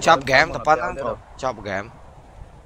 Chop game tepat kan, chop game.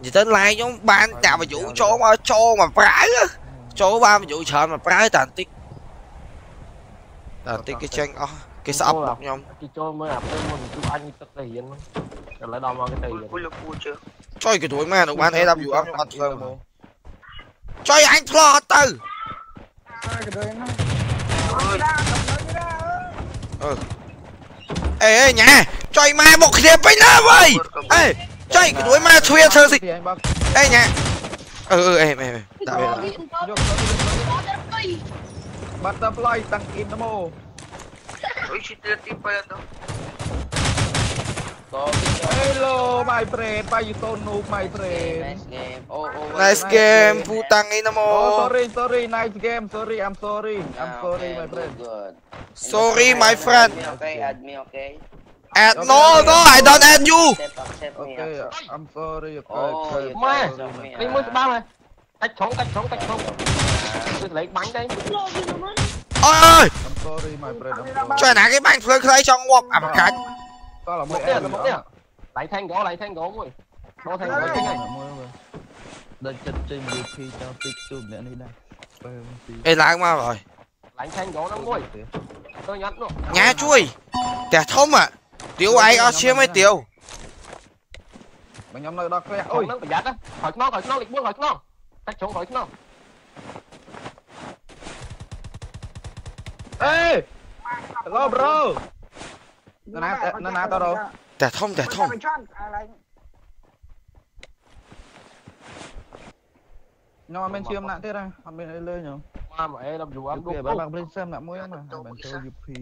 Jadi lain yang ban tak baju cowok mah perai lah, cowok ban baju chan mah perai tantik cái tranh, cái sắp bọc nhom. Cái cho mới ập lên mình chú anh tất thể hiện lắm, rồi lại đòi mang cái tiền. Chơi cái tuổi mà nó ban thấy làm gì ấm mặt rồi. Chơi anh thua từ. Ê nhà, chơi ma một hiệp với nó vậy. Ê, chơi cái đuôi ma thuê thơ gì. Ê nhà. Em. Tao biết rồi. Butterfly tăng in nó mô. Ôi shit, là team player đó. Hello my friend, why you don't know my friend? Nice game. Nice game, putang ina mo. Sorry, nice game. Sorry, I'm sorry my friend. Sorry my friend. Okay, add me, okay? Add no, I don't add you. Okay, I'm sorry. Oh, mày, mình muốn ba mày. Tách trống. Tôi lấy bánh đây. Ôi ơi. Sorry my friend. Trời nãy cái bánh phơi khay trong ngọc ẩm cánh. Có là một tiền. Lấy thanh gỗ rồi. Đo thanh gỗ này. Đợi chân trên khi cho tích chút nữa đi đây. Ê lái mà rồi. Lấy thanh gỗ lắm rồi. Tôi nhặt luôn. Nhá chui. Tẻ thông à. Tiêu ai ở chiếm mấy tiêu. Mà nhóm này đó khỏe. Ôi nó phải giặt á. Hỏi nó lịch buông hỏi nó. Tách trống hỏi nó. Ê. Hello bro. Nó nát tao đâu. Tẻ thông. Nhưng mà bên chiêm nặng thế ra, còn bên ấy lơi nhở. Mà bọn em làm dù ăn đúng không? Bạn bên xem nặng mũi em mà. Hai bạn chơi dịp khi.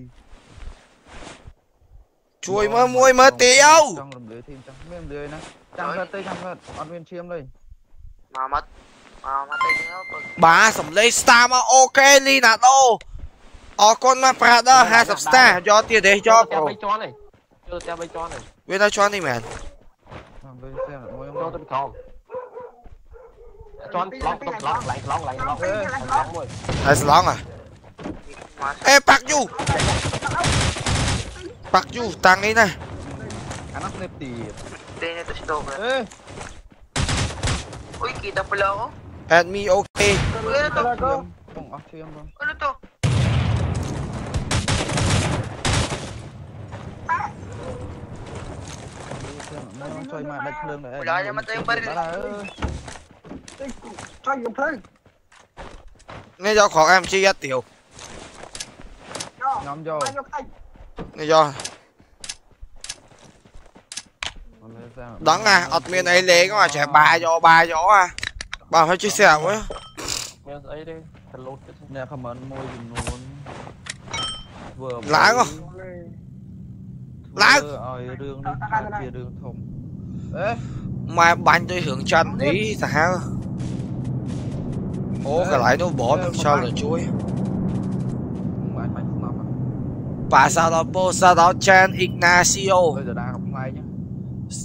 Chuối mơ mũi mơ tiêu. Trong lầm lưới thêm trong bên lưới nè. Trăng thật, còn bên chiêm đây. Mà mất. Bà sầm lấy star mà ok đi nạt đâu. Ở con mà Prada 20 star cho tiền đấy cho pro. Chơi tao bay cho này. Với tao cho đi mẹ. Cho tao không. Cho lóng. Hai lóng à. Ê Park Ju tăng đi nè. Anh nấp nếp tí. Tên này tao sẽ đâu rồi. Ê. Ui kita pula ko. Add me okay. Ano to? Chơi mà đánh lương này. Đó cho mà tên bari. Cho dùng phơi. Nghe do khoảng em chi ra tiểu. Nhóm vô. Nghe do. Đắng à, ọt miền ấy lé có mà trẻ bà gió à. Bà phải chia sẻ với. Miền ấy đi, thật lốt cái nè không ấn môi gì luôn. Vừa lái không? Lái. Đường thùng. Ê, mà bánh tôi hưởng chân tí sao? Ô cái lái nó bỏ làm sao là chuối. Bà sao đó bố sao đó Chan Ignacio.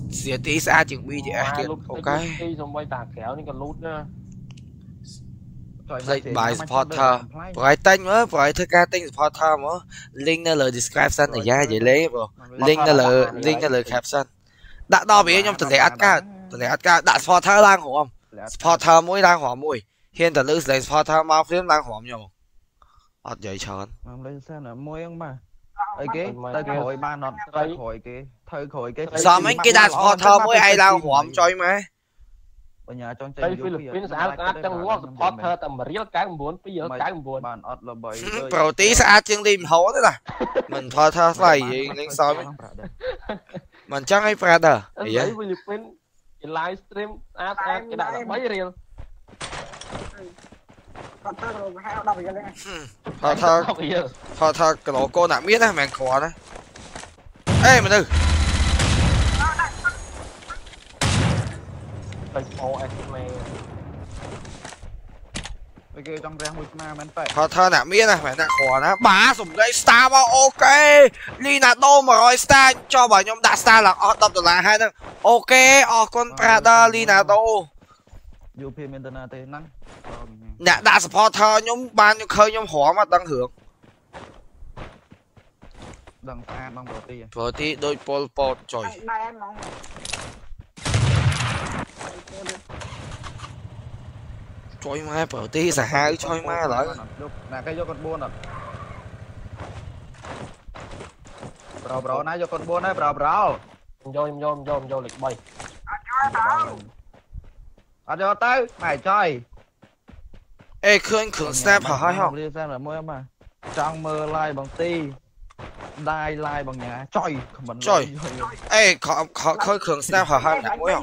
Giờ tí xa chuẩn bị thì ai tiền ok. Dạy bài supporter. Bởi tên mới, bởi thức ca tên supporter mới. Link nó lời description ở giá dễ lấy bro. Link nó lời caption. Đã đo bí nhóm tần lệ át ca. Đã supporter đang hổ không? Supporter mũi đang hổ mũi. Hiện tần lưu lấy supporter mau phim đang hổ nhau. Ất dậy chán. Màm lên xem là mũi không mà. Cái tao khỏi ba nọt tao khỏi cái sao mấy cái đạn phò thơ mới ai lao hỏm chơi mà ở nhà trong chơi Philippines á trong ngõ phò thơ tầm riết cái 4 bàn ọt là 7 rồi tí xa chương đi mình hố thế là mình phò thơ phải gì lên soi mình chắc hay brother ấy Philippines livestream á cái đạn là 3 riêng thọ thơ cái lỗ cô nặng biết á mẹ khó đó. Ê mày tư. Thọ thơ nặng biết á mẹ nặng khó đó. Bá sủng đây star bao ok. Leonardo mà rồi star cho bà nhóm đã star là đập được là hai nữa. Ok, con Prada Leonardo. European internet thế năng. Nè đã supporter nhóm ban nhóm khơi nhóm hóa mà tăng hưởng. Đằng ta bằng bỏ tì. Bỏ tì đôi Pol Pot trời. Bài em mong. Trời ma bỏ tì giả hai trời ma lại. Là cái vô con buôn rồi. Bro bro nãy vô con buôn đấy bro bro. Vô lịch bay. À cho tới mày chơi. Ê Khương Khương snap hả hay không? Đi xem là môi em à. Trang mơ like bằng ti. Đai like bằng nhà. Trời, comment. Trời. Ê có Khương snap hả hay không?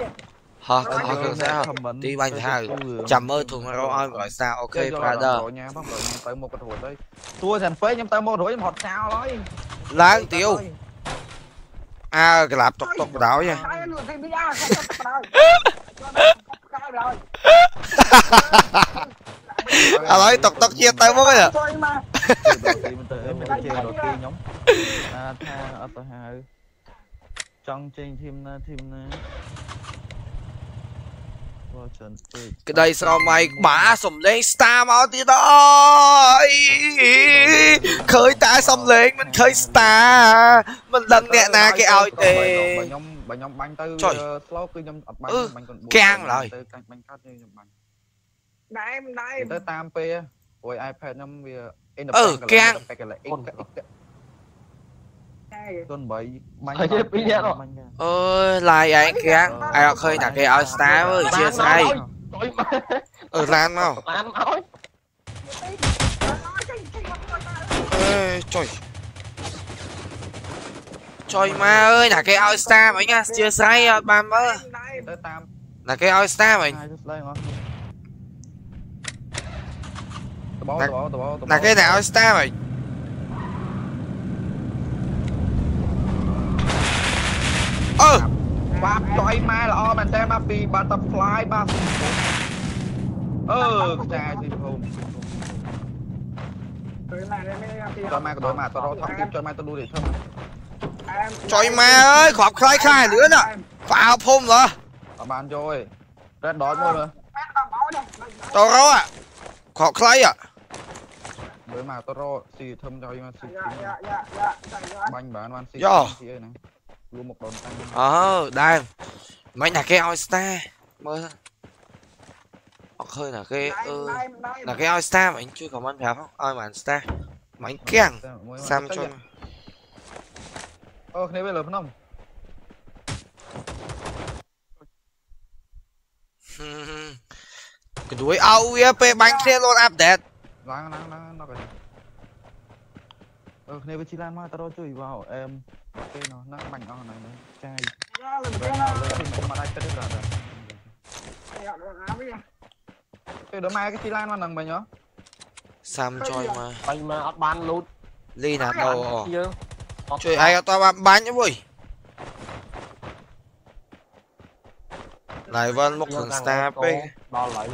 Hả? Có Khương snap hả? Đi banh hai. Chầm mơ thùng rau oi gọi sao? Ok brother. Tôi thành phế nhưng tao mô rủi một sao đấy. Láng tiêu. À cái lạp tộc đảo nha. À nói tộc chia tay mất rồi. Cái đây sao mày bả sầm lên star máu tí đó. Khơi ta xong lên mình khơi star. Mình lần nè na cái ao tê. Bà nhóm bánh tới slot cứ nhóm bánh bánh còn 4. Cang rồi. Bánh cắt như nhóm bánh. Đây. Tới 8p. Rồi iPad nhóm vì in đập cái là con bảy bánh. Ơi lại anh Cang. Ai họ khơi là cái ao star với chia sai. Ở lan không? Lan nói. Ê trời. Trời ma ơi, là cái All Star mấy nha, chưa say ba mơ. Là cái All Star mày. Là cái nào All Star mày. Ơ, bắp trời ma là o mình xem ba phi butterfly ba. Ơ, cha gì hùng. Trời ma đối mà tao thắng tiếp trời ma tao đu để thơm. Trời ma ơi, khọp khai khai nữa nè. Phá phum rồi. Tao bán rồi. Rết đói mua rồi. Tao rô à. Khọp khai à. Mới mà tao rô. Xì thâm cho em xì. Bánh bán bán xì. Yo. Luôn một đồn xanh. Ờ, đây. Mày là cái All Star. Mới ra. Hoặc hơi là cái... Là cái All Star mà anh chưa có món phép không? Ôi mà All Star. Mà anh kèng. Xăm cho... Ơ, này bây giờ không? Cái đuối ao uia pe bánh xe luôn update. Láng nó cái. Ơ, này với chị Lan mà tao đó chửi vào em. Cái nó bánh nó này nó chai. Cái đó mai cái chị Lan mà nằng mày nhó. Sam choi mà. Bánh mà ớt ban luôn. Ly là đầu. Trời ai tao bán nhá vui. Lại Vân một thằng star pê. Đo lại.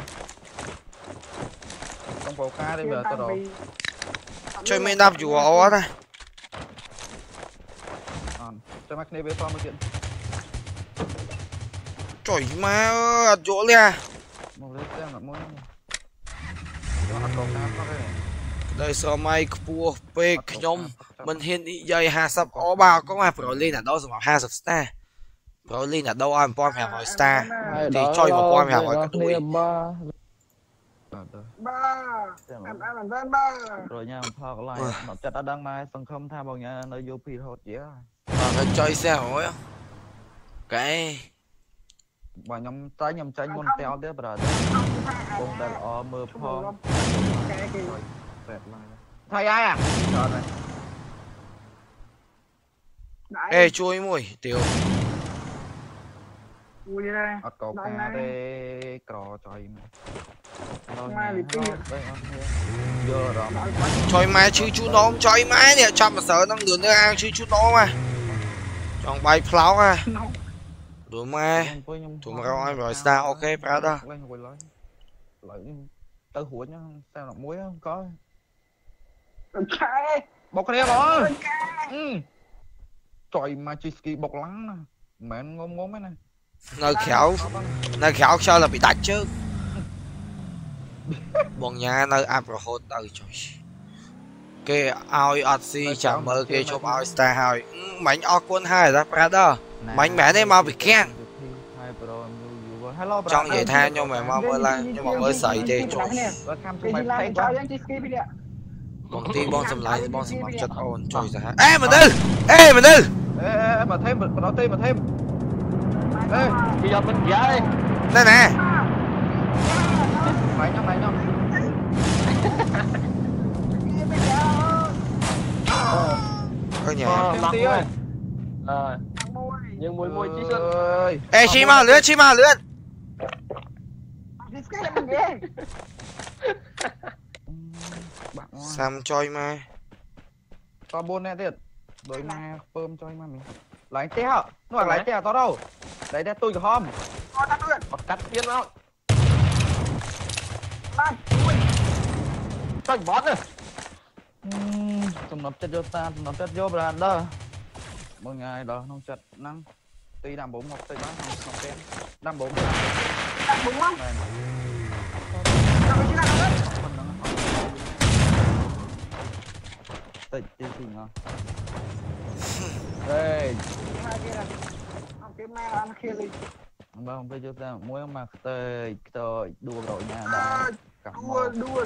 Trong bầu ca đi giờ tao đồ. Chơi mê đạp dù ó ta. Chơi mắc này về to một chuyện. Trời má ơi, chỗ lè. Một lết xem là mỗi. Đây sao mày cua pê nhóm. Mình hiện dây 20 ó bao có mà Prolin ở đâu rồi mà 20 star. Prolin ở đâu ăn bom hàng hỏi star thì chơi vào bom hàng hỏi cả tuổi. Rồi nha, thao cái này, nó chặt đã đăng này, xong không tha bằng nhà nó vô phi hột dĩa. Nó chơi xe hỏi á. Cái bà nhóm trái nhóm tránh con teo tiếp rồi. Bông đàn ó mơ phong. Thầy ai à? Ê chui mùi tiêu. Ui ra. Ất có cá đê cỏ trời mà. Trời mà chứ chú nó không trời mãi nè, chăm mà sợ năng đường nữa ăn chứ chú nó mà. Trong bay pháo à. Đuổi mà. Thủ mà rau ai rồi sao ok brother. Tớ hủa nhá, sao lọc muối không có. Bọc cái đeo bỏ. Trời mà chi ski bọc lắng mẹ anh ngốm ngốm ấy này. Nơi khéo sao là bị tạch chứ. Bọn nhà nơi áp rồi hốt. Trời Kê ai ọt si chẳng mơ kê chụp ai star hỏi Mánh ọ quân hai ra brother Mánh mẹ này mà bị khen trong vậy tha nhưng mà mong mới lên nhưng mà mới xảy thì chụp còn tí bom sầm lại bom sầm bắn chật ồn trời ra ê mình đi mà thêm mình nói thêm mà thêm ê bây giờ mình ra đi đây nè mày nhóc ở nhà nhưng mùi mùi chí xuân ê chi mà lướt Sam choi mai to bôn nè thiệt đôi ma phơm choi mai mình lái teo nó phải lái teo to đâu đấy là tôi của hôm cắt tiên đâu trời bót rồi tụm nập chết vô brand đó một ngày đó không chật năng tuy làm bốn một tay bán không tên năm bốn không tịch đi tìm ngon đây không phải cho ta muối mặc tơi tơi đua đội nhà đó đua đua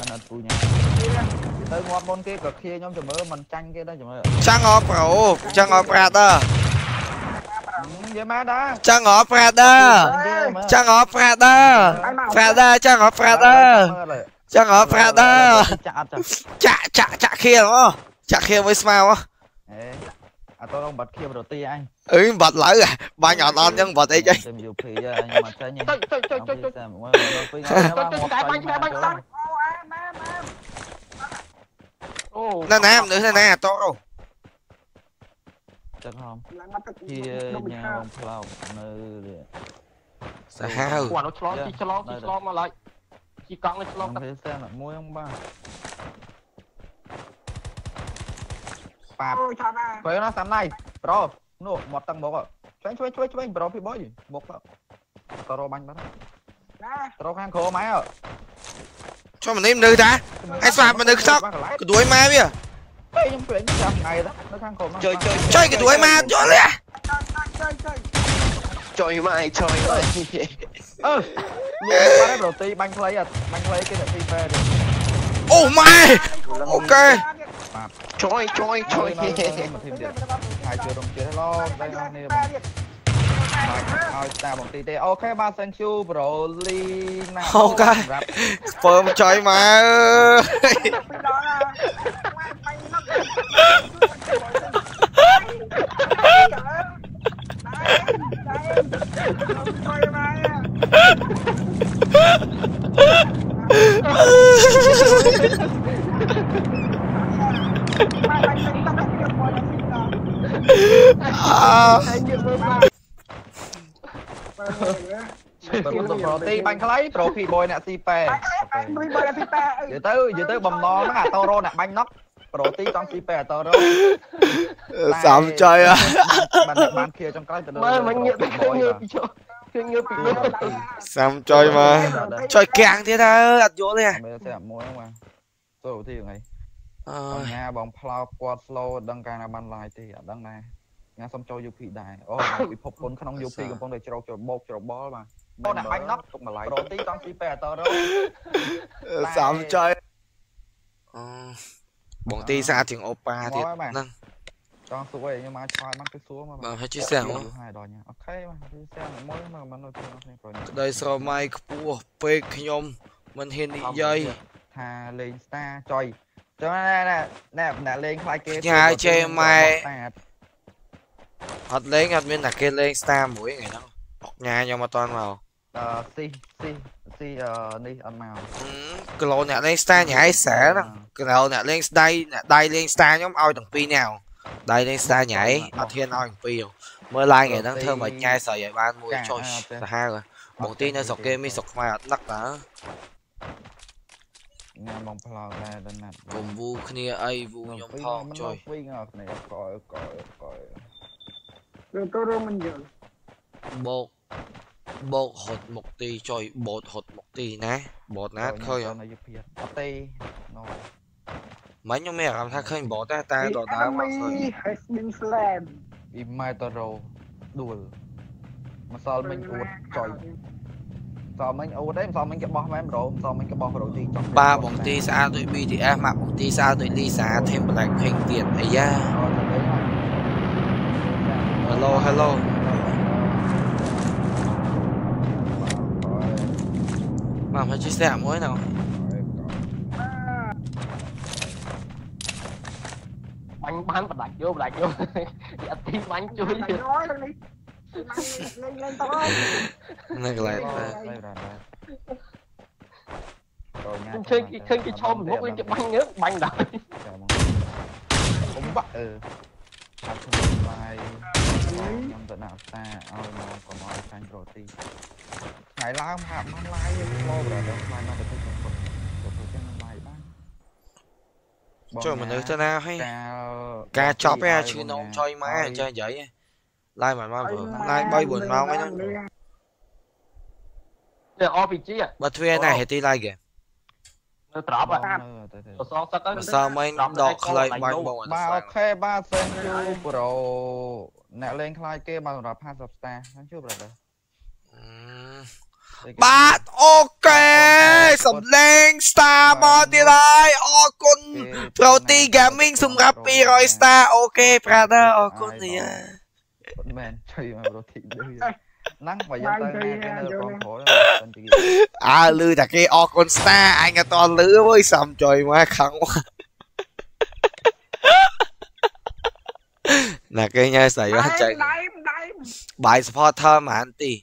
anh ăn tui nha tới ngon món kia cực kia nhóm chồng ơi mình chanh kia đó chồng ơi chăng ngọt bro chăng ngọt brother vậy má đó chăng ngọt brother chăng ngọt brother brother chăng ngọt brother chăng ngọt brother chạ kia đúng không chạ kia với smile á à tôi không bật kia đầu tiên anh ừ bật lỡ rồi ba nhỏ to nhưng bật đi chứ nè nè nữa nè nè to rồi chắc không kia nhau phao nơi sao quả nó chó mà lại chỉ cắn nó chó thấy xem là môi ông ba với nó sáng nay bro nụ một tầng một ạ chú anh bro phi bói một ạ taro banh bắt taro khang khô máy ạ cho mình im nơi ta anh sạp mình được sóc cái đuôi ma bây giờ chơi cái đuôi ma cho lẹ chơi mày chơi ơi bắt đầu ti banh play cái này phi về oh my ok Choi hai chưa đồng chưa lo đây là nè ta bọn tí tê ok ba thank you broly ok phơm choi mà bánh lấy trophy boy nè si pe giờ tới bầm nó à toro nè bánh nóc Proti con si pe toro sắm chơi à bạn kia trong cái sắm chơi mà chơi càng thế ta đặt chỗ này tôi thì ngày nhà bóng plow quad flow đăng cài là ban lại thì đăng này nhà xong cho Yupi đại ô bị phục quân không Yupi còn phong để cho bột cho bó mà con này bánh nóc cũng mà lại Proti con si pe tao đó sắm chơi bọn ti ra tiếng oppa thì năng con xuống vậy nhưng mà cho mang cái xuống mà bạn hãy chia sẻ không ok mà chia sẻ mỗi mà nói đây sao mai của pe nhom mình hiện dây thà lên star chơi cho nè lên khai kia nhà chơi mai hạt lên hạt bên là kia lên star mỗi ngày đó nhà nhau mà toàn vào đi ăn màu cái lô nhà lên star nhà ấy xẻ đó cái lô nhà lên đây lên star nhóm ao thằng pi nào Đây nên xa nhảy ở thiên oi piêu. Mới lai ngày đang thơm mà nhai sợ vậy ban mùi trôi ha rồi. Bọn tí nó sọc kia mới sọc mà nắc đó. Cùng vu kia ai vu nhóm thon trôi. Bột bột hột một tí trôi bột hột một tí nè bột nát khơi rồi. Mấy nhóm mẹ làm thang khơi bột ta ta đỏ đá mà khơi. Imai taro đuổi mà sao mình uống trời sao mình uống đấy sao mình cái bom em rồi sao mình cái bom đầu tiên ba bóng ti xa tụi BTS mà bóng ti xa tụi Lisa thêm một lạnh hình tiền ấy ra. Hello hello mà phải chia sẻ mỗi nào bánh bán và đặt vô dạ tí bánh chui lên tao này lại chơi cái cho mình múc lên cái bánh nước bánh đó cũng bắt ừ học sinh bài năm tuần nào ta ôi nó còn nói sang rồi thì ngày lao hàm mang lai mô rồi đó mai nó được cho mình nữ cho nào hay ca chóp ra chứ nó chơi má chơi vậy lai mà vừa lai bay buồn mau mấy năm bật thuê này thì ti lai kìa sao mấy đọt lại bay bông ba ok ba sen chu pro nè lên khai kia mà là pha sập ta tháng trước rồi bạn ok sầm lên star Monterey Ocon Protein Gaming sum gặp rồi star ok brother Ocon gì à man chơi mà Protein đây nắng và dân ta nghe cái nơi con khổ à lư là cái Ocon star anh là toàn lữ với sầm trời mà khăng quá là cái nhai xảy ra chạy bài sport thơm mà anh tì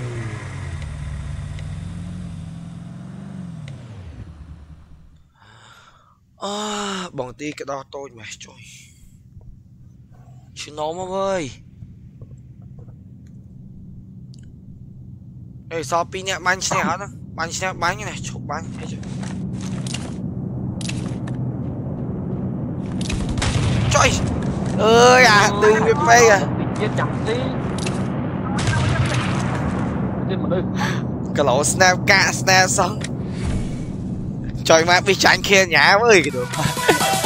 à, bọn tí cái đó tôi mà trời chứ nó mà vơi ê sao pin nè bánh xe hết á bánh xe bánh này chụp bánh trời ơi à từ cái phê à cái lỗ snap cả snap xong trời mà bị tránh kia nhá với cái đồ